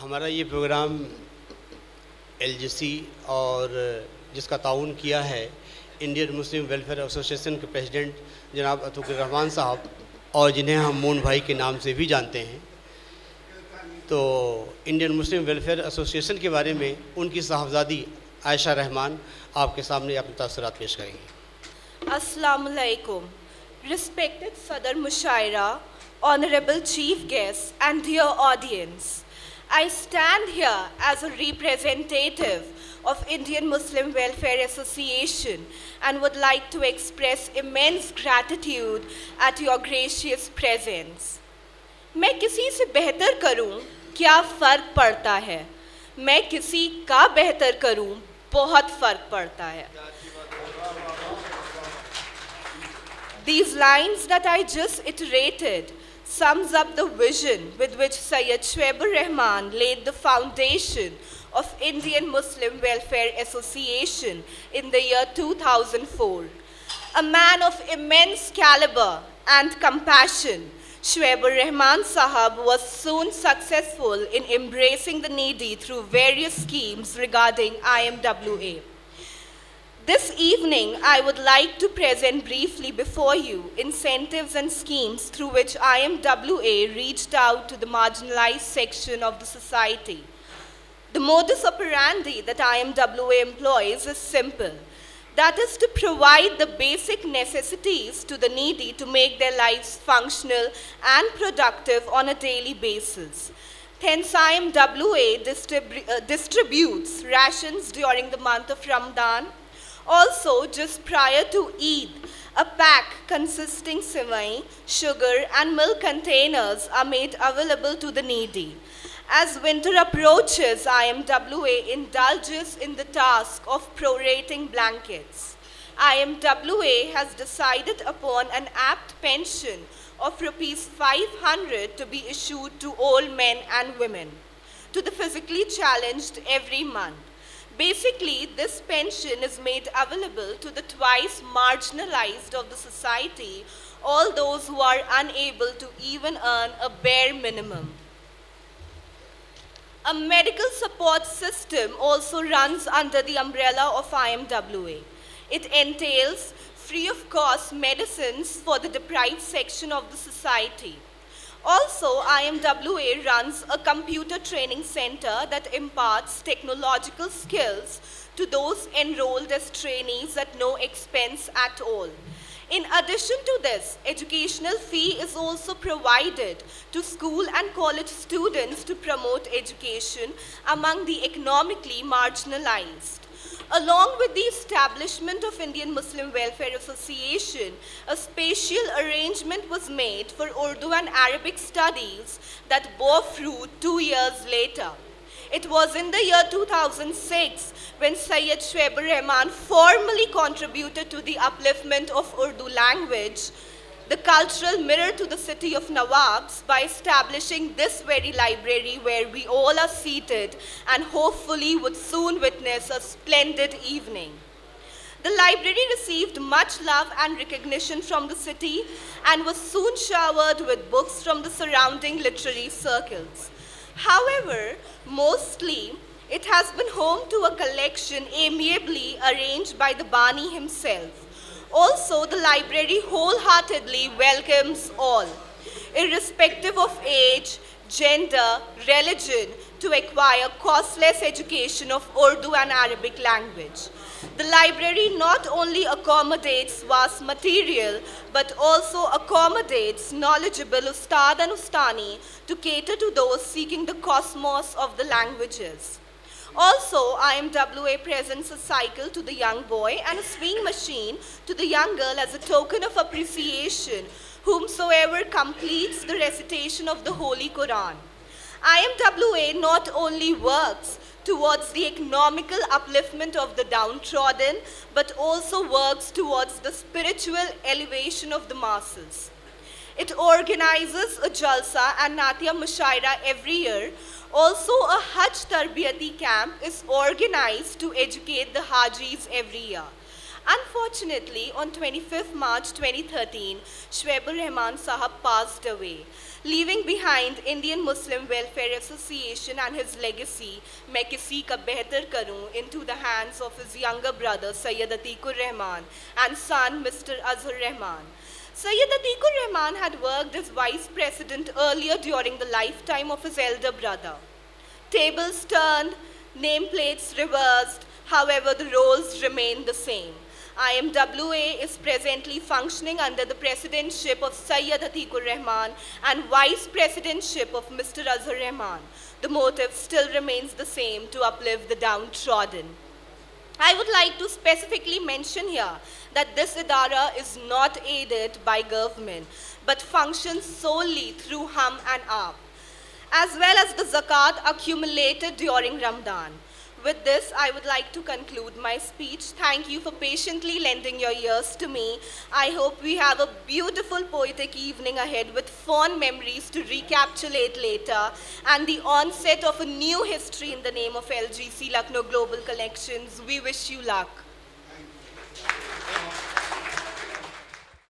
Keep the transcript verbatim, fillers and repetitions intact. हमारा ये प्रोग्राम एलजीसी और जिसका ताउन किया है इंडियन मुस्लिम वेलफेयर एसोसिएशन के प्रेसिडेंट जनाब अतीकुर रहमान साहब और जिन्हें हम मोन भाई के नाम से भी जानते हैं। तो इंडियन मुस्लिम वेलफेयर एसोसिएशन के बारे में उनकी साहबजादी आयशा रहमान आपके सामने अपने तासरात पेश करेंगी। अस्सलामु अलैकुम रिस्पेक्टेड सदर मुशायरा, honorable chief guests and dear audience, I stand here as a representative of Indian Muslim Welfare Association and would like to express immense gratitude at your gracious presence. मैं किसी से बेहतर करूं क्या फ़र्क पड़ता है, मैं किसी का बेहतर करूं बहुत फ़र्क पड़ता है। These lines that I just iterated sums up the vision with which Syed Shuaib-Ur-Rahman Rahman laid the foundation of Indian Muslim Welfare Association in the year two thousand four. A man of immense caliber and compassion, Shuaib-Ur-Rahman Rahman Sahab was soon successful in embracing the needy through various schemes regarding I M W A. This evening, I would like to present briefly before you incentives and schemes through which I M W A reached out to the marginalized section of the society. The modus operandi that I M W A employs is simple. That is to provide the basic necessities to the needy to make their lives functional and productive on a daily basis. Hence, I M W A distrib- uh, distributes rations during the month of Ramadan. Also, just prior to Eid, a pack consisting sivai, sugar and milk containers are made available to the needy. As winter approaches, I M W A indulges in the task of prorating blankets. I M W A has decided upon an apt pension of rupees five hundred to be issued to all men and women, to the physically challenged every month. Basically, this pension is made available to the twice marginalized of the society, all those who are unable to even earn a bare minimum. A medical support system also runs under the umbrella of I M W A. It entails free of cost medicines for the deprived section of the society. Also, I M W A runs a computer training center that imparts technological skills to those enrolled as trainees at no expense at all. In addition to this, educational fee is also provided to school and college students to promote education among the economically marginalized. Along with the establishment of Indian Muslim Welfare Association, a special arrangement was made for Urdu and Arabic studies that bore fruit two years later. It was in the year two thousand six when Syed Shuaib-Ur-Rahman formally contributed to the upliftment of Urdu language, the cultural mirror to the city of Nawabs, by establishing this very library where we all are seated and hopefully would soon witness a splendid evening. The library received much love and recognition from the city and was soon showered with books from the surrounding literary circles. However, mostly it has been home to a collection amiably arranged by the Bani himself. Also, the library wholeheartedly welcomes all, irrespective of age, gender, religion, to acquire costless education of Urdu and Arabic language. The library not only accommodates vast material, but also accommodates knowledgeable Ustad and Ustani to cater to those seeking the cosmos of the languages. Also, I M W A presents a cycle to the young boy and a swing machine to the young girl as a token of appreciation, whomsoever completes the recitation of the Holy Quran. I M W A not only works towards the economical upliftment of the downtrodden, but also works towards the spiritual elevation of the masses. It organizes a Jalsa and Natya Mushaira every year. Also, a Hajj Tarbiyati camp is organized to educate the Hajis every year. Unfortunately, on twenty-fifth March twenty thirteen, Shuaib-Ur-Rahman Sahab passed away, leaving behind Indian Muslim Welfare Association and his legacy, Main Kisi Ka Behtar Karoon, into the hands of his younger brother Syed Atiqur Rahman and son Mister Azhar Rahman. Syed Atiqur Rahman had worked as vice president earlier during the lifetime of his elder brother. Tables turned, nameplates reversed, however the roles remained the same. I M W A is presently functioning under the presidentship of Syed Atiqur Rahman and vice presidentship of Mister Azhar Rahman. The motive still remains the same, to uplift the downtrodden. I would like to specifically mention here that this idara is not aided by government, but functions solely through Hum and Aap, as well as the zakat accumulated during Ramadan. With this, I would like to conclude my speech. Thank you for patiently lending your ears to me. I hope we have a beautiful poetic evening ahead with fond memories to recapitulate later, and the onset of a new history in the name of L G C Lucknow Global Connections. We wish you luck.